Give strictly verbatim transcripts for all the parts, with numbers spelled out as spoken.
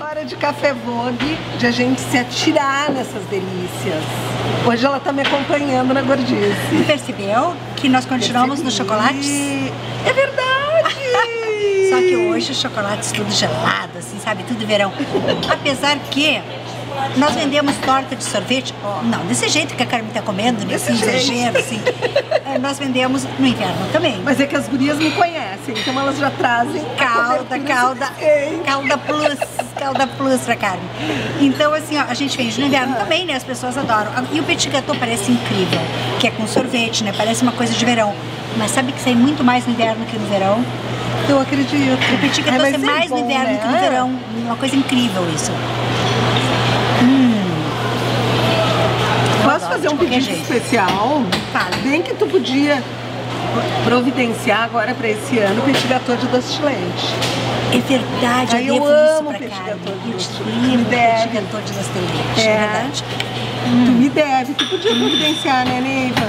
Hora de Café Vogue, de a gente se atirar nessas delícias. Hoje ela tá me acompanhando na Gordice. Percebeu que nós continuamos Percebi. nos chocolates? É verdade! Só que hoje os chocolates tudo gelado, assim, sabe? Tudo verão. Apesar que nós vendemos torta de sorvete, oh, não, desse jeito que a Carmen tá comendo, nesse exagero, assim. Nós vendemos no inverno também. Mas é que as gurias me conhecem, então elas já trazem calda, calda, calda plus, calda plus pra Carmen. Então, assim, ó, a gente vende no inverno também, né? As pessoas adoram. E o Petit Gâteau parece incrível, que é com sorvete, né? Parece uma coisa de verão. Mas sabe que sai muito mais no inverno que no verão? Eu acredito. O Petit Gâteau é, é mais bom, no inverno né? que no verão. Uma coisa incrível isso. Posso fazer um pedido jeito. especial? Fala. Bem que tu podia providenciar agora para esse ano o Petit Gâteau de doce de leite. É verdade, Aí eu, eu amo Petit Gâteau de doce de leite. Petit Gâteau de doce de leite, é verdade. Hum. Tu me deve, tu podia providenciar, né, Neiva?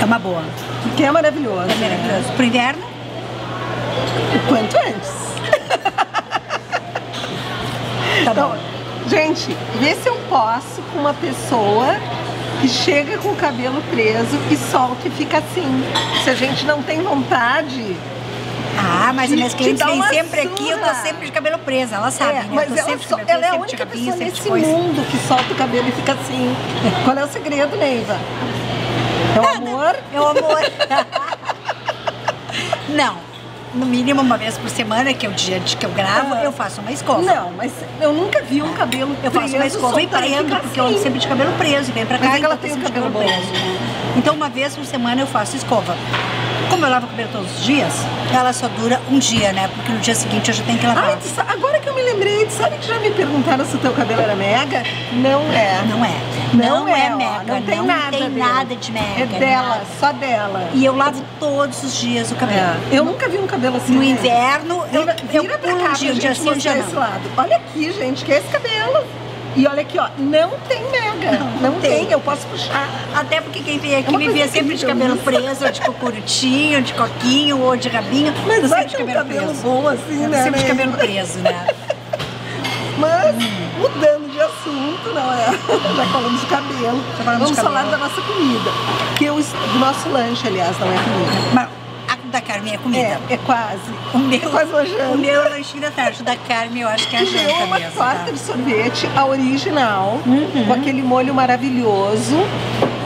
É uma boa. Porque é maravilhoso. É maravilhoso. Né? Pro inverno? O quanto antes. Tá então, bom. Gente, vê se eu posso com uma pessoa que chega com o cabelo preso e solta e fica assim. Se a gente não tem vontade... Ah, mas as minhas clientes vêm sempre surra. aqui, eu tô sempre de cabelo preso, ela sabe, é, né? Mas eu ela, sempre, so, cabelo, ela é a única cabinho, pessoa nesse mundo que solta o cabelo e fica assim. Qual é o segredo, Neiva? É o amor? É o amor. Não. No mínimo uma vez por semana, que é o dia de que eu gravo, ah, eu faço uma escova. Não, mas eu nunca vi um cabelo preso. Eu faço uma escova e prendo, porque eu ando sempre de cabelo preso. E vem pra cá mas e ela tem um cabelo, cabelo preso. Então uma vez por semana eu faço escova. Como eu lavo o cabelo todos os dias, ela só dura um dia, né? Porque no dia seguinte eu já tenho que lavar. Ah, agora que eu me lembrei, sabe que já me perguntaram se o teu cabelo era mega? Não é. Não é. Não, não é, é mega. Ó, não tem, não nada, tem nada de mega. É dela, nada. só dela. E eu lavo todos os dias o cabelo. É. Eu nunca vi um cabelo assim. No mesmo. inverno, eu, vira, eu vira pra cá, um pra dia, gente, dia, um dia esse lado. Olha aqui, gente, que é esse cabelo. E olha aqui, ó, não tem mega, não, não tem. tem, eu posso puxar. Até porque quem vem aqui é me via sempre de cabelo preso, ou de cocurutinho, de coquinho, ou de rabinho. Mas vai ter um cabelo bom assim, né? Sempre de cabelo preso, né? Mas, mudando de assunto, não é? Já falamos de cabelo, Já falamos vamos de cabelo. falar da nossa comida. Que eu, do nosso lanche, aliás, não é comida. Mas, da Carmen é comida. É, é quase. O meu, é quase uma janta. O meu é o lanchinho da tarde. O da Carmen eu acho que é a janta mesmo. Uma torta tá? de sorvete, a original, uhum. com aquele molho maravilhoso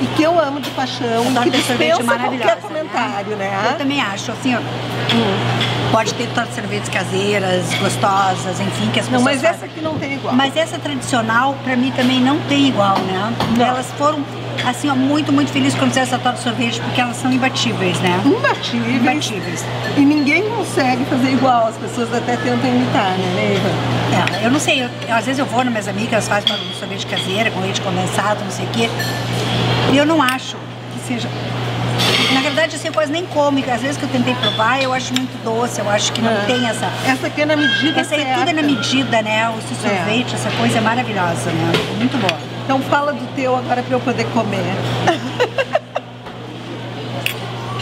e que eu amo de paixão. A torta de sorvete é maravilhosa. Qualquer comentário, né? né? Eu também acho, assim, ó. Hum. Pode ter tortas de sorvetes caseiras, gostosas, enfim, que as pessoas Não, mas fazem. essa aqui não tem igual. Mas essa tradicional, pra mim, também não tem igual, né? Não. Elas foram... assim, ó, muito, muito feliz quando fizer essa torta de sorvete, porque elas são imbatíveis, né? Imbatíveis. Imbatíveis. E ninguém consegue fazer igual, as pessoas até tentam imitar, né, Neiva? É, eu não sei, eu, às vezes eu vou nas minhas amigas, elas fazem uma sorvete caseira, com leite condensado, não sei o quê. E eu não acho que seja... Na verdade, assim, eu quase nem como. Às vezes que eu tentei provar, eu acho muito doce, eu acho que não é. tem essa... Essa aqui é na medida Essa aí certa. tudo é na medida, né? O sorvete, é. essa coisa é maravilhosa, né? Muito boa. Então fala do teu agora pra eu poder comer.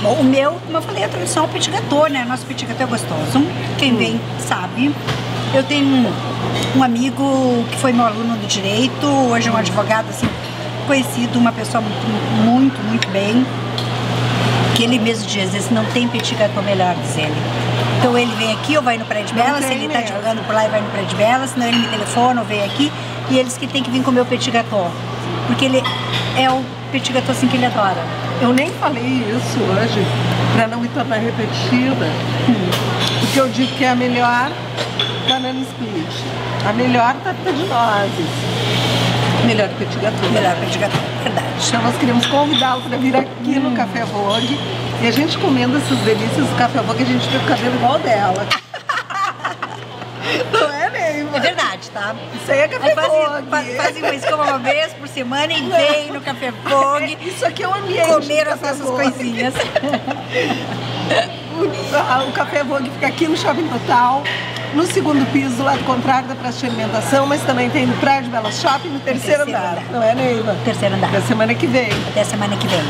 Bom, o meu, como eu falei, é tradicional Petit Gâteau, né? Nosso Petit Gâteau é gostoso. Quem hum. vem sabe. Eu tenho um, um amigo que foi meu aluno do direito, hoje é um advogado assim, conhecido, uma pessoa muito, muito, muito bem. Que ele mesmo diz, esse não tem Petit Gâteau melhor, diz ele. Então ele vem aqui ou vai no Praia de Belas, se ele mesmo. tá divulgando por lá e vai no Praia de Belas, senão ele me telefona ou vem aqui. E eles que tem que vir comer o Petit Gâteau, porque ele é o Petit Gâteau assim que ele adora. Eu nem falei isso hoje, pra não me tornar repetida, hum. porque eu digo que é a melhor banana split, a melhor tarta de nozes, melhor Petit Gâteau. Melhor Petit Gâteau, verdade. Então nós queremos convidá-lo pra vir aqui hum. no Café Vogue, e a gente comendo essas delícias do Café Vogue, a gente vê o cabelo igual dela. Não é mesmo? É verdade, tá? Isso aí é Café Vogue. Fazem faz uma escova uma vez por semana e vem no Café Vogue. Isso aqui é um ambiente. Comeram as nossas coisinhas. O, o Café Vogue fica aqui no Shopping Total, no segundo piso, do lado contrário da praça de alimentação, mas também tem no Praia de Belas Shopping, no terceiro, no terceiro andar. andar. Não é, Neiva? Terceiro andar. Até semana que vem. Até semana que vem.